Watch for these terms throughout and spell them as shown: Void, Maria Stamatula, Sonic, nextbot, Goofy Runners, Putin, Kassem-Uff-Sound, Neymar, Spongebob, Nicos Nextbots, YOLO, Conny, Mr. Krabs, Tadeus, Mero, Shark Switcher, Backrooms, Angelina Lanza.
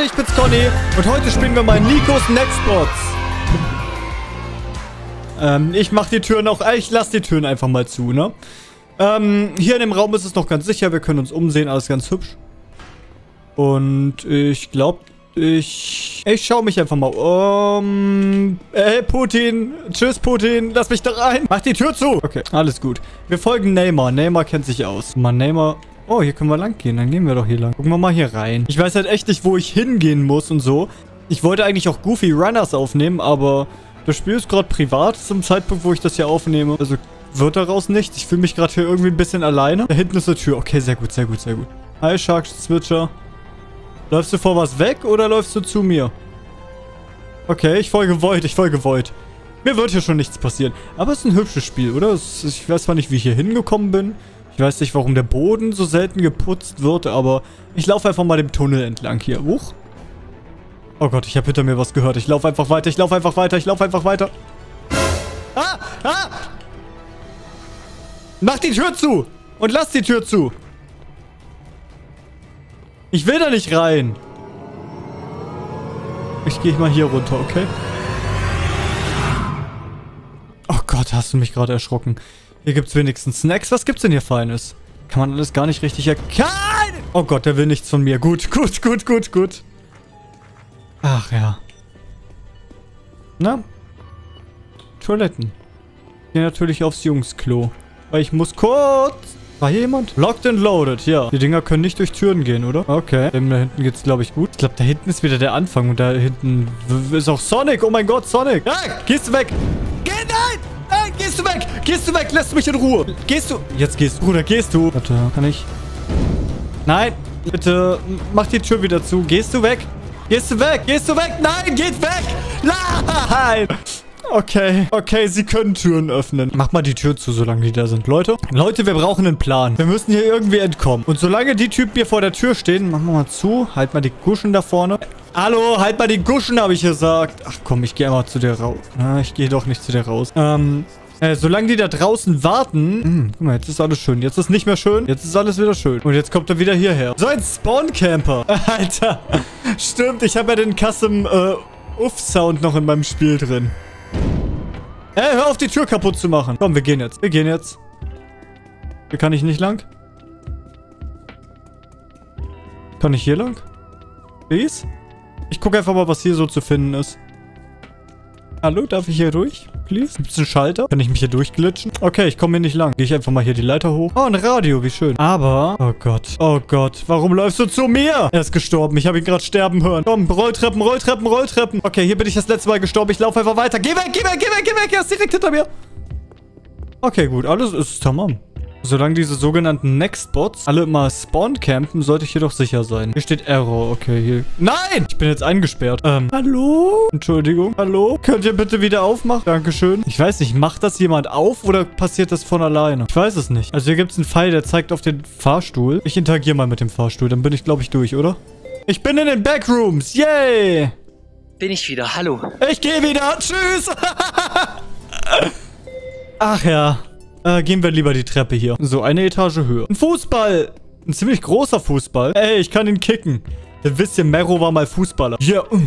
Leute, ich bin's Conny und heute spielen wir mal Nicos Nextbots. Ich mach die Türen auch, ich lasse die Türen einfach mal zu, ne? Hier in dem Raum ist es noch ganz sicher, wir können uns umsehen, alles ganz hübsch. Und ich glaube, ich schaue mich einfach mal um. Hey Putin, tschüss Putin, lass mich da rein. Mach die Tür zu. Okay, alles gut. Wir folgen Neymar, Neymar kennt sich aus. Mann, Neymar... Oh, hier können wir lang gehen. Dann gehen wir doch hier lang. Gucken wir mal hier rein. Ich weiß halt echt nicht, wo ich hingehen muss und so. Ich wollte eigentlich auch Goofy Runners aufnehmen, aber das Spiel ist gerade privat zum Zeitpunkt, wo ich das hier aufnehme. Also wird daraus nichts. Ich fühle mich gerade hier irgendwie ein bisschen alleine. Da hinten ist eine Tür. Okay, sehr gut, sehr gut, sehr gut. Hi, Shark Switcher. Läufst du vor was weg oder läufst du zu mir? Okay, ich folge Void, ich folge Void. Mir wird hier schon nichts passieren. Aber es ist ein hübsches Spiel, oder? Ich weiß zwar nicht, wie ich hier hingekommen bin. Ich weiß nicht, warum der Boden so selten geputzt wird, aber ich laufe einfach mal dem Tunnel entlang hier. Huch. Oh Gott, ich habe hinter mir was gehört. Ich laufe einfach weiter, ich laufe einfach weiter, ich laufe einfach weiter. Ah! Ah! Mach die Tür zu! Und lass die Tür zu! Ich will da nicht rein! Ich gehe mal hier runter, okay? Oh Gott, hast du mich gerade erschrocken. Hier gibt's wenigstens Snacks. Was gibt's denn hier Feines? Kann man alles gar nicht richtig erkennen. Oh Gott, der will nichts von mir. Gut, gut, gut, gut, gut. Ach ja. Na? Toiletten. Ich gehe natürlich aufs Jungsklo. Weil ich muss kurz... War hier jemand? Locked and loaded, ja. Die Dinger können nicht durch Türen gehen, oder? Okay. Da hinten geht's, glaube ich, gut. Ich glaube, da hinten ist wieder der Anfang. Und da hinten ist auch Sonic. Oh mein Gott, Sonic. Hey, gehst du weg? Geh nein! Gehst du weg? Gehst du weg? Lass mich in Ruhe. Gehst du? Jetzt gehst du. Bruder, gehst du? Warte, kann ich? Nein. Bitte, mach die Tür wieder zu. Gehst du weg? Gehst du weg? Gehst du weg? Nein, geht weg! Nein! Okay. Okay, sie können Türen öffnen. Mach mal die Tür zu, solange die da sind. Leute, wir brauchen einen Plan. Wir müssen hier irgendwie entkommen. Und solange die Typen hier vor der Tür stehen, machen wir mal zu. Halt mal die Guschen da vorne. Hallo, halt mal die Guschen, habe ich gesagt. Ach komm, ich gehe mal zu dir raus. Ich gehe doch nicht zu dir raus. Solange die da draußen warten... guck mal, jetzt ist alles schön. Jetzt ist nicht mehr schön. Jetzt ist alles wieder schön. Und jetzt kommt er wieder hierher. So ein Spawn-Camper. Alter. Stimmt, ich habe ja den Kassem-Uff-Sound noch in meinem Spiel drin. Ey, hör auf, die Tür kaputt zu machen. Komm, wir gehen jetzt. Wir gehen jetzt. Hier kann ich nicht lang. Kann ich hier lang? Please? Ich gucke einfach mal, was hier so zu finden ist. Hallo, darf ich hier durch? Please? Gibt's einen Schalter? Kann ich mich hier durchglitschen? Okay, ich komme hier nicht lang. Gehe ich einfach mal hier die Leiter hoch. Oh, ein Radio, wie schön. Aber... oh Gott, warum läufst du zu mir? Er ist gestorben, ich habe ihn gerade sterben hören. Komm, Rolltreppen, Rolltreppen, Rolltreppen. Okay, hier bin ich das letzte Mal gestorben. Ich laufe einfach weiter. Geh weg, geh weg, geh weg, geh weg. Er ist direkt hinter mir. Okay, gut, alles ist tamam. Solange diese sogenannten Nextbots alle immer spawn campen, sollte ich jedoch sicher sein. Hier steht Error. Okay, hier. Nein! Ich bin jetzt eingesperrt. Hallo? Entschuldigung. Hallo? Könnt ihr bitte wieder aufmachen? Dankeschön. Ich weiß nicht, macht das jemand auf oder passiert das von alleine? Ich weiß es nicht. Also hier gibt es einen Pfeil, der zeigt auf den Fahrstuhl. Ich interagiere mal mit dem Fahrstuhl. Dann bin ich, glaube ich, durch, oder? Ich bin in den Backrooms. Yay! Bin ich wieder. Hallo. Ich gehe wieder. Tschüss! Ach ja. Gehen wir lieber die Treppe hier. So, eine Etage höher. Ein Fußball. Ein ziemlich großer Fußball. Ey, ich kann ihn kicken. Ihr wisst ja, Mero war mal Fußballer. Ja. Yeah.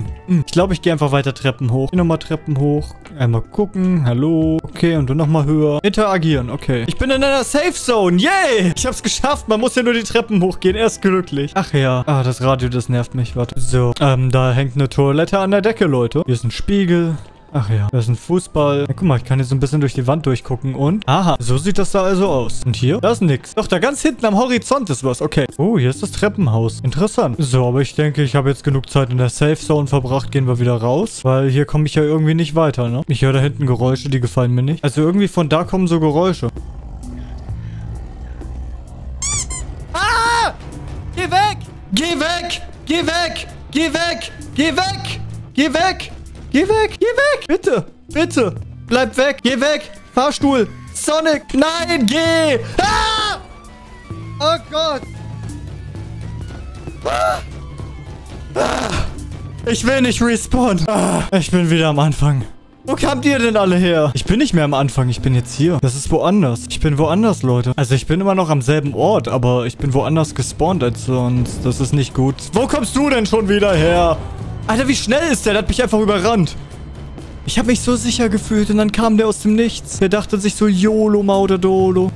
Ich glaube, ich gehe einfach weiter Treppen hoch. Geh nochmal Treppen hoch. Einmal gucken. Hallo. Okay, und dann nochmal höher. Interagieren. Okay. Ich bin in einer Safe Zone. Yay. Ich hab's geschafft. Man muss ja nur die Treppen hochgehen. Er ist glücklich. Ach ja. Ah, das Radio, das nervt mich. Warte. So. Da hängt eine Toilette an der Decke, Leute. Hier ist ein Spiegel. Ach ja, das ist ein Fußball. Ja, guck mal, ich kann hier so ein bisschen durch die Wand durchgucken und... Aha, so sieht das da also aus. Und hier? Da ist nix. Doch, da ganz hinten am Horizont ist was. Okay. Oh, hier ist das Treppenhaus. Interessant. So, aber ich denke, ich habe jetzt genug Zeit in der Safe Zone verbracht. Gehen wir wieder raus, weil hier komme ich ja irgendwie nicht weiter, ne? Ich höre da hinten Geräusche, die gefallen mir nicht. Also irgendwie von da kommen so Geräusche. Ah! Geh weg! Geh weg! Geh weg! Geh weg! Geh weg! Geh weg! Geh weg, geh weg. Bitte, bitte. Bleib weg, geh weg. Fahrstuhl. Sonic, nein, geh. Ah! Oh Gott. Ah! Ah! Ich will nicht respawnen. Ah! Ich bin wieder am Anfang. Wo kamt ihr denn alle her? Ich bin nicht mehr am Anfang, ich bin jetzt hier. Das ist woanders. Ich bin woanders, Leute. Also ich bin immer noch am selben Ort, aber ich bin woanders gespawnt als sonst. Das ist nicht gut. Wo kommst du denn schon wieder her? Alter, wie schnell ist der? Der hat mich einfach überrannt. Ich habe mich so sicher gefühlt und dann kam der aus dem Nichts. Der dachte sich so, YOLO, Mauder Dolo.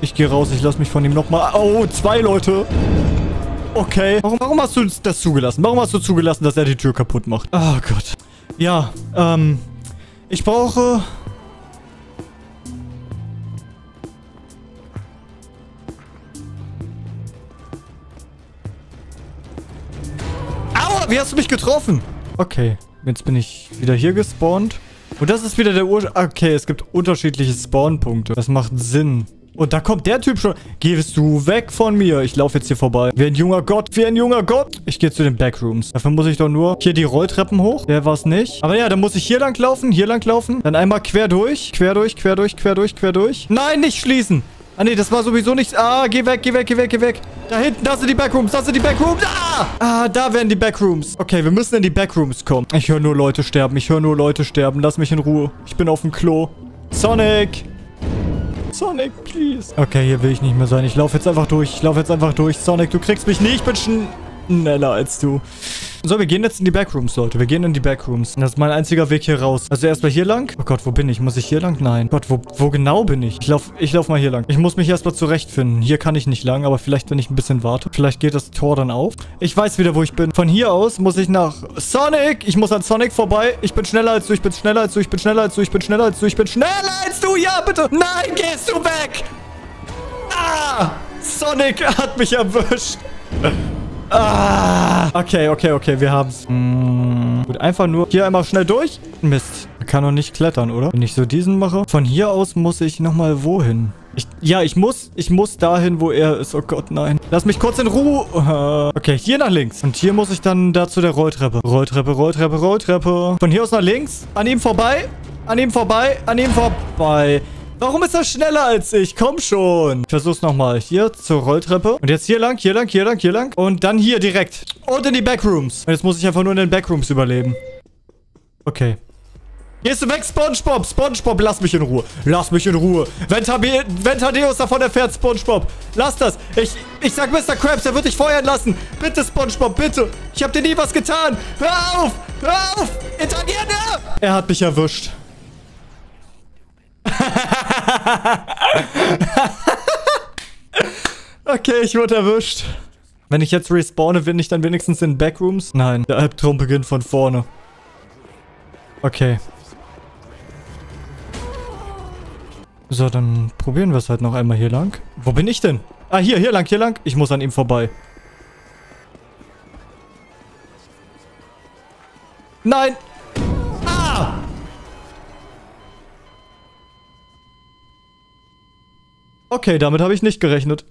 Ich gehe raus, ich lasse mich von ihm nochmal... Oh, zwei Leute. Okay. Warum hast du das zugelassen? Warum hast du zugelassen, dass er die Tür kaputt macht? Oh Gott. Ja, ich brauche... Aua, wie hast du mich getroffen? Okay, jetzt bin ich wieder hier gespawnt. Und das ist wieder der Okay, es gibt unterschiedliche Spawnpunkte. Das macht Sinn. Und da kommt der Typ schon. Gehst du weg von mir? Ich laufe jetzt hier vorbei. Wie ein junger Gott. Wie ein junger Gott. Ich gehe zu den Backrooms. Dafür muss ich doch nur hier die Rolltreppen hoch. Der war es nicht. Aber ja, dann muss ich hier lang laufen. Hier lang laufen. Dann einmal quer durch. Quer durch, quer durch, quer durch, quer durch. Nein, nicht schließen. Ah, nee, das war sowieso nichts. Ah, geh weg, geh weg, geh weg, geh weg. Da hinten, das sind die Backrooms, das sind die Backrooms. Ah! Ah, da werden die Backrooms. Okay, wir müssen in die Backrooms kommen. Ich höre nur Leute sterben. Ich höre nur Leute sterben. Lass mich in Ruhe. Ich bin auf dem Klo. Sonic! Sonic, please. Okay, hier will ich nicht mehr sein. Ich laufe jetzt einfach durch. Ich laufe jetzt einfach durch. Sonic, du kriegst mich nicht. Ich bin schneller als du. So, wir gehen jetzt in die Backrooms, Leute. Wir gehen in die Backrooms. Das ist mein einziger Weg hier raus. Also erstmal hier lang. Oh Gott, wo bin ich? Muss ich hier lang? Nein. Gott, wo genau bin ich? Ich lauf mal hier lang. Ich muss mich erstmal zurechtfinden. Hier kann ich nicht lang, aber vielleicht, wenn ich ein bisschen warte. Vielleicht geht das Tor dann auf. Ich weiß wieder, wo ich bin. Von hier aus muss ich nach Sonic. Ich muss an Sonic vorbei. Ich bin schneller als du. Ich bin schneller als du. Ich bin schneller als du. Ich bin schneller als du. Ich bin schneller als du. Ja, bitte. Nein, gehst du weg. Ah, Sonic hat mich erwischt. Ah, okay, okay, okay, wir haben's. Gut, einfach nur hier einmal schnell durch. Mist, kann doch nicht klettern, oder? Wenn ich so diesen mache. Von hier aus muss ich nochmal wohin? Ich muss dahin, wo er ist. Oh Gott, nein. Lass mich kurz in Ruhe. Okay, hier nach links. Und hier muss ich dann da zu der Rolltreppe. Rolltreppe, Rolltreppe, Rolltreppe. Von hier aus nach links. An ihm vorbei. An ihm vorbei. An ihm vorbei. Warum ist er schneller als ich? Komm schon. Ich versuch's nochmal. Hier zur Rolltreppe. Und jetzt hier lang, hier lang, hier lang, hier lang. Und dann hier direkt. Und in die Backrooms. Und jetzt muss ich einfach nur in den Backrooms überleben. Okay. Gehst du weg, Spongebob? Spongebob, lass mich in Ruhe. Lass mich in Ruhe. Wenn Tadeus davon erfährt, Spongebob. Lass das. Ich sag Mr. Krabs, er wird dich feuern lassen. Bitte, Spongebob, bitte. Ich hab dir nie was getan. Hör auf. Hör auf. Interagier da. Er hat mich erwischt. Okay, ich wurde erwischt. Wenn ich jetzt respawne, bin ich dann wenigstens in Backrooms? Nein, der Albtraum beginnt von vorne. Okay. So, dann probieren wir es halt noch einmal hier lang. Wo bin ich denn? Ah, hier, hier lang, hier lang. Ich muss an ihm vorbei. Nein! Okay, damit habe ich nicht gerechnet.